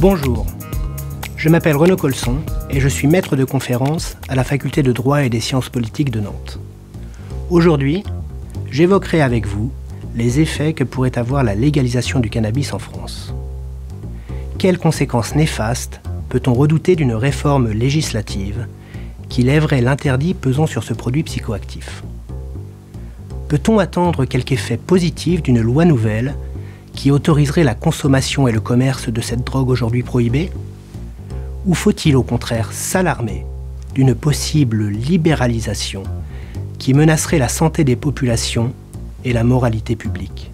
Bonjour, je m'appelle Renaud Colson et je suis maître de conférence à la faculté de droit et des sciences politiques de Nantes. Aujourd'hui, j'évoquerai avec vous les effets que pourrait avoir la légalisation du cannabis en France. Quelles conséquences néfastes peut-on redouter d'une réforme législative qui lèverait l'interdit pesant sur ce produit psychoactif? Peut-on attendre quelque effet positif d'une loi nouvelle qui autoriserait la consommation et le commerce de cette drogue aujourd'hui prohibée? Ou faut-il au contraire s'alarmer d'une possible libéralisation qui menacerait la santé des populations et la moralité publique?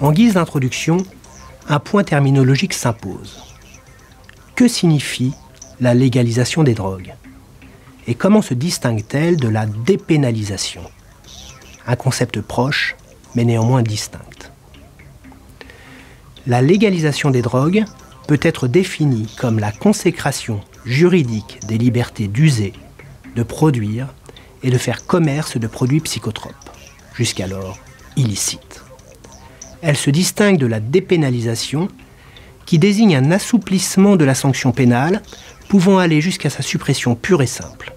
En guise d'introduction, un point terminologique s'impose. Que signifie la légalisation des drogues? Et comment se distingue-t-elle de la dépénalisation? Un concept proche, mais néanmoins distinct. La légalisation des drogues peut être définie comme la consécration juridique des libertés d'user, de produire et de faire commerce de produits psychotropes, jusqu'alors illicites. Elle se distingue de la dépénalisation, qui désigne un assouplissement de la sanction pénale, pouvant aller jusqu'à sa suppression pure et simple.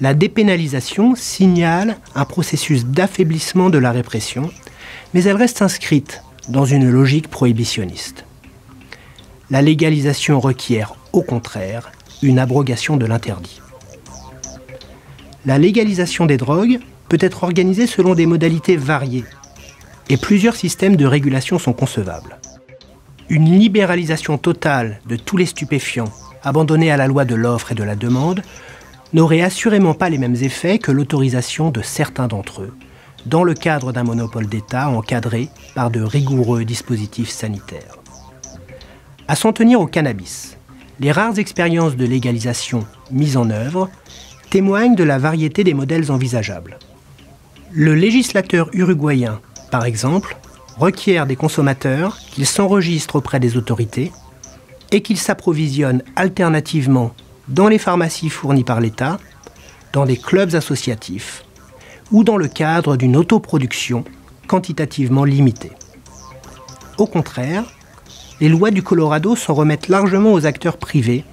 La dépénalisation signale un processus d'affaiblissement de la répression, mais elle reste inscrite dans une logique prohibitionniste. La légalisation requiert, au contraire, une abrogation de l'interdit. La légalisation des drogues peut être organisée selon des modalités variées, et plusieurs systèmes de régulation sont concevables. Une libéralisation totale de tous les stupéfiants, abandonnée à la loi de l'offre et de la demande, n'aurait assurément pas les mêmes effets que l'autorisation de certains d'entre eux, dans le cadre d'un monopole d'État encadré par de rigoureux dispositifs sanitaires. À s'en tenir au cannabis, les rares expériences de légalisation mises en œuvre témoignent de la variété des modèles envisageables. Le législateur uruguayen, par exemple, requiert des consommateurs qu'ils s'enregistrent auprès des autorités et qu'ils s'approvisionnent alternativement dans les pharmacies fournies par l'État, dans des clubs associatifs ou dans le cadre d'une autoproduction quantitativement limitée. Au contraire, les lois du Colorado s'en remettent largement aux acteurs privés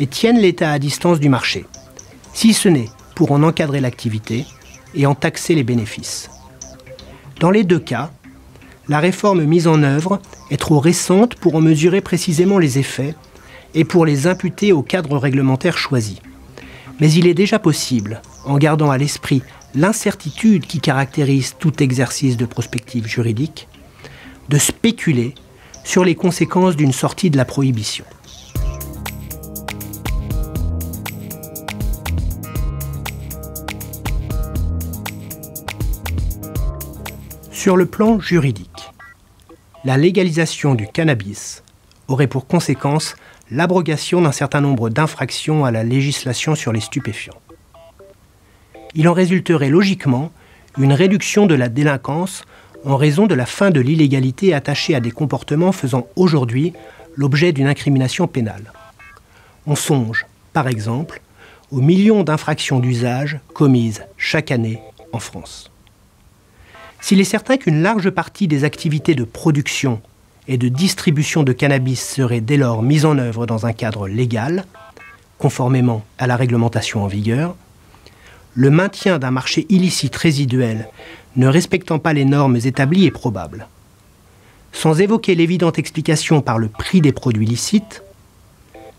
et tiennent l'État à distance du marché, si ce n'est pour en encadrer l'activité et en taxer les bénéfices. Dans les deux cas, la réforme mise en œuvre est trop récente pour en mesurer précisément les effets et pour les imputer au cadre réglementaire choisi. Mais il est déjà possible, en gardant à l'esprit l'incertitude qui caractérise tout exercice de prospective juridique, de spéculer sur les conséquences d'une sortie de la prohibition. Sur le plan juridique, la légalisation du cannabis aurait pour conséquence l'abrogation d'un certain nombre d'infractions à la législation sur les stupéfiants. Il en résulterait logiquement une réduction de la délinquance en raison de la fin de l'illégalité attachée à des comportements faisant aujourd'hui l'objet d'une incrimination pénale. On songe, par exemple, aux millions d'infractions d'usage commises chaque année en France. S'il est certain qu'une large partie des activités de production et de distribution de cannabis serait dès lors mise en œuvre dans un cadre légal, conformément à la réglementation en vigueur, le maintien d'un marché illicite résiduel ne respectant pas les normes établies est probable. Sans évoquer l'évidente explication par le prix des produits licites,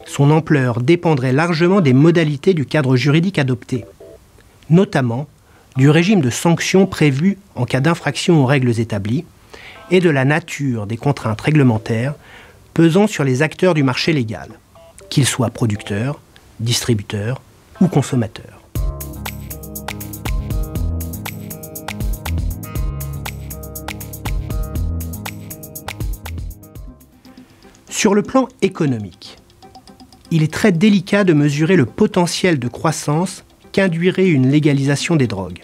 son ampleur dépendrait largement des modalités du cadre juridique adopté, notamment du régime de sanctions prévu en cas d'infraction aux règles établies, et de la nature des contraintes réglementaires pesant sur les acteurs du marché légal, qu'ils soient producteurs, distributeurs ou consommateurs. Sur le plan économique, il est très délicat de mesurer le potentiel de croissance qu'induirait une légalisation des drogues.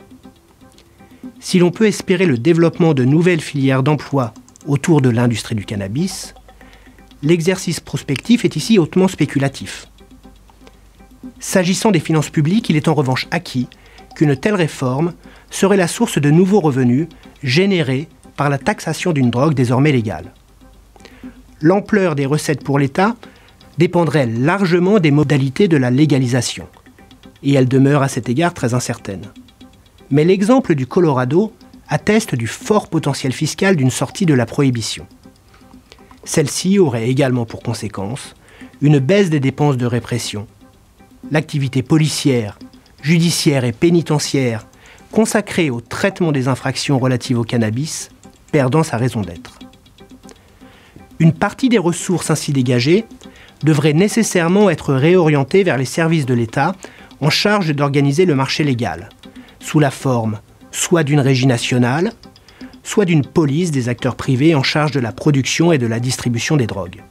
Si l'on peut espérer le développement de nouvelles filières d'emploi autour de l'industrie du cannabis, l'exercice prospectif est ici hautement spéculatif. S'agissant des finances publiques, il est en revanche acquis qu'une telle réforme serait la source de nouveaux revenus générés par la taxation d'une drogue désormais légale. L'ampleur des recettes pour l'État dépendrait largement des modalités de la légalisation, et elle demeure à cet égard très incertaine. Mais l'exemple du Colorado atteste du fort potentiel fiscal d'une sortie de la prohibition. Celle-ci aurait également pour conséquence une baisse des dépenses de répression. L'activité policière, judiciaire et pénitentiaire consacrée au traitement des infractions relatives au cannabis perdant sa raison d'être. Une partie des ressources ainsi dégagées devrait nécessairement être réorientée vers les services de l'État en charge d'organiser le marché légal, sous la forme soit d'une régie nationale, soit d'une police des acteurs privés en charge de la production et de la distribution des drogues.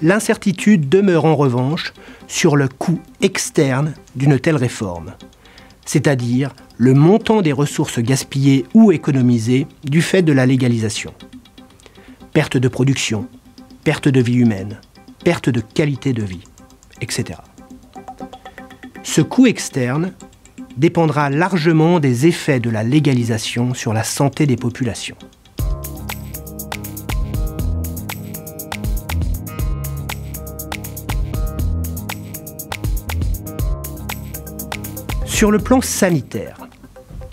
L'incertitude demeure en revanche sur le coût externe d'une telle réforme, c'est-à-dire le montant des ressources gaspillées ou économisées du fait de la légalisation. Perte de production, perte de vie humaine, perte de qualité de vie, etc. Ce coût externe dépendra largement des effets de la légalisation sur la santé des populations. Sur le plan sanitaire,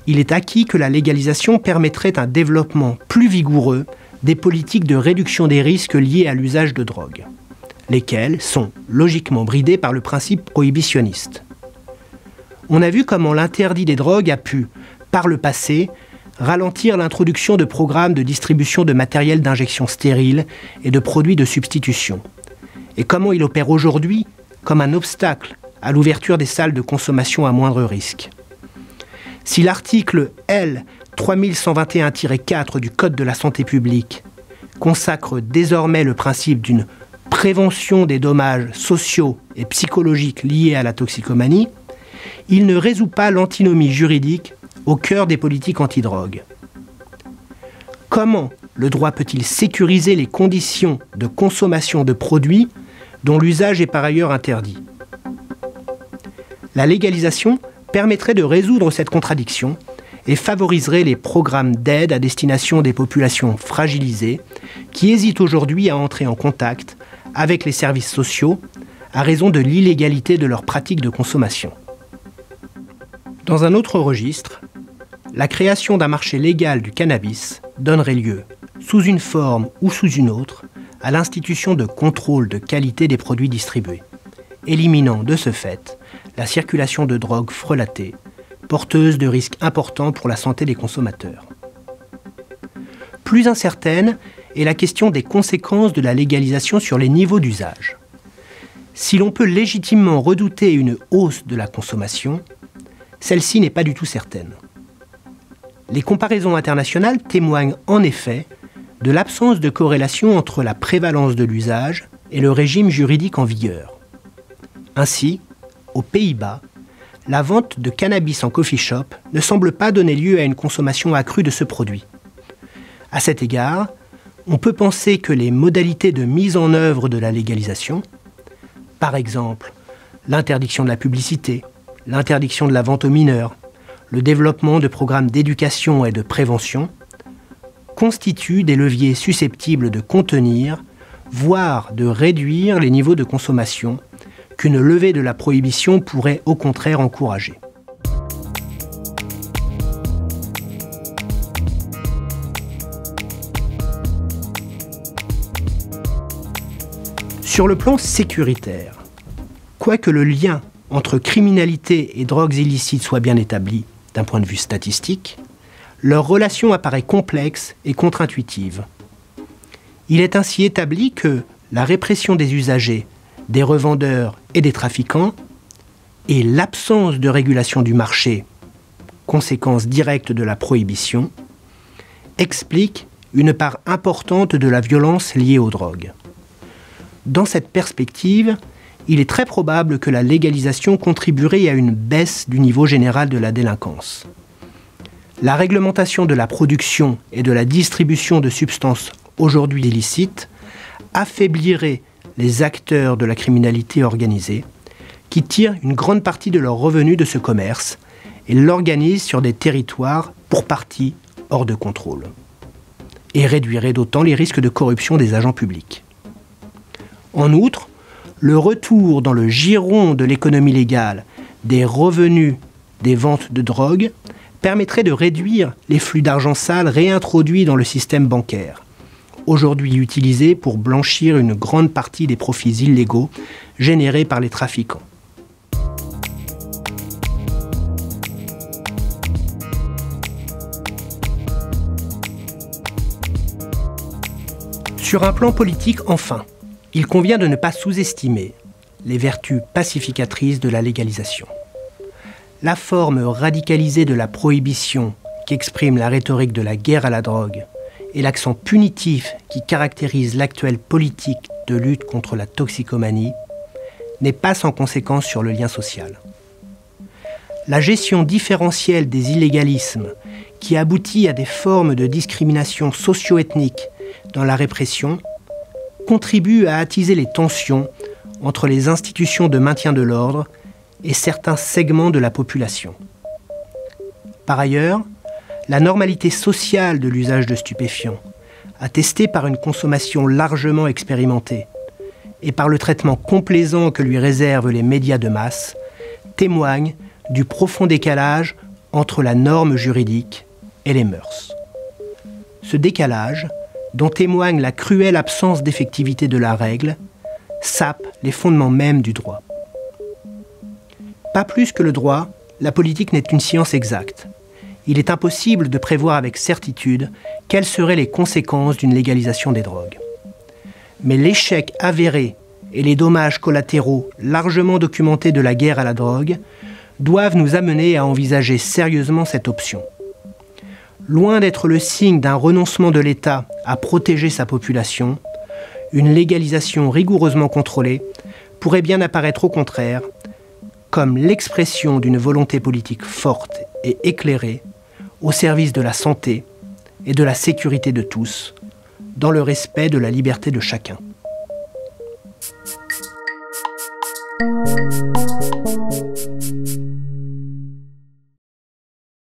il est acquis que la légalisation permettrait un développement plus vigoureux des politiques de réduction des risques liés à l'usage de drogue, lesquels sont logiquement bridés par le principe prohibitionniste. On a vu comment l'interdit des drogues a pu, par le passé, ralentir l'introduction de programmes de distribution de matériel d'injection stérile et de produits de substitution, et comment il opère aujourd'hui comme un obstacle à l'ouverture des salles de consommation à moindre risque. Si l'article L. 3121-4 du Code de la santé publique consacre désormais le principe d'une prévention des dommages sociaux et psychologiques liés à la toxicomanie, il ne résout pas l'antinomie juridique au cœur des politiques antidrogues. Comment le droit peut-il sécuriser les conditions de consommation de produits dont l'usage est par ailleurs interdit? La légalisation permettrait de résoudre cette contradiction et favoriserait les programmes d'aide à destination des populations fragilisées qui hésitent aujourd'hui à entrer en contact avec les services sociaux à raison de l'illégalité de leurs pratiques de consommation. Dans un autre registre, la création d'un marché légal du cannabis donnerait lieu, sous une forme ou sous une autre, à l'institution de contrôle de qualité des produits distribués, éliminant de ce fait la circulation de drogues frelatées, porteuses de risques importants pour la santé des consommateurs. Plus incertaine est la question des conséquences de la légalisation sur les niveaux d'usage. Si l'on peut légitimement redouter une hausse de la consommation, celle-ci n'est pas du tout certaine. Les comparaisons internationales témoignent en effet de l'absence de corrélation entre la prévalence de l'usage et le régime juridique en vigueur. Ainsi, aux Pays-Bas, la vente de cannabis en coffee shop ne semble pas donner lieu à une consommation accrue de ce produit. À cet égard, on peut penser que les modalités de mise en œuvre de la légalisation, par exemple l'interdiction de la publicité, l'interdiction de la vente aux mineurs, le développement de programmes d'éducation et de prévention constituent des leviers susceptibles de contenir, voire de réduire les niveaux de consommation qu'une levée de la prohibition pourrait au contraire encourager. Sur le plan sécuritaire, quoique le lien entre criminalité et drogues illicites soient bien établis d'un point de vue statistique, leur relation apparaît complexe et contre-intuitive. Il est ainsi établi que la répression des usagers, des revendeurs et des trafiquants et l'absence de régulation du marché, conséquence directe de la prohibition, expliquent une part importante de la violence liée aux drogues. Dans cette perspective, il est très probable que la légalisation contribuerait à une baisse du niveau général de la délinquance. La réglementation de la production et de la distribution de substances aujourd'hui illicites affaiblirait les acteurs de la criminalité organisée qui tirent une grande partie de leurs revenus de ce commerce et l'organisent sur des territoires pour partie hors de contrôle et réduirait d'autant les risques de corruption des agents publics. En outre, le retour dans le giron de l'économie légale des revenus des ventes de drogue permettrait de réduire les flux d'argent sale réintroduits dans le système bancaire, aujourd'hui utilisé pour blanchir une grande partie des profits illégaux générés par les trafiquants. Sur un plan politique, enfin, il convient de ne pas sous-estimer les vertus pacificatrices de la légalisation. La forme radicalisée de la prohibition qu'exprime la rhétorique de la guerre à la drogue et l'accent punitif qui caractérise l'actuelle politique de lutte contre la toxicomanie n'est pas sans conséquence sur le lien social. La gestion différentielle des illégalismes qui aboutit à des formes de discrimination socio-ethnique dans la répression contribue à attiser les tensions entre les institutions de maintien de l'ordre et certains segments de la population. Par ailleurs, la normalité sociale de l'usage de stupéfiants, attestée par une consommation largement expérimentée et par le traitement complaisant que lui réservent les médias de masse, témoigne du profond décalage entre la norme juridique et les mœurs. Ce décalage, dont témoigne la cruelle absence d'effectivité de la règle, sape les fondements mêmes du droit. Pas plus que le droit, la politique n'est une science exacte. Il est impossible de prévoir avec certitude quelles seraient les conséquences d'une légalisation des drogues. Mais l'échec avéré et les dommages collatéraux largement documentés de la guerre à la drogue doivent nous amener à envisager sérieusement cette option. Loin d'être le signe d'un renoncement de l'État à protéger sa population, une légalisation rigoureusement contrôlée pourrait bien apparaître au contraire comme l'expression d'une volonté politique forte et éclairée au service de la santé et de la sécurité de tous, dans le respect de la liberté de chacun.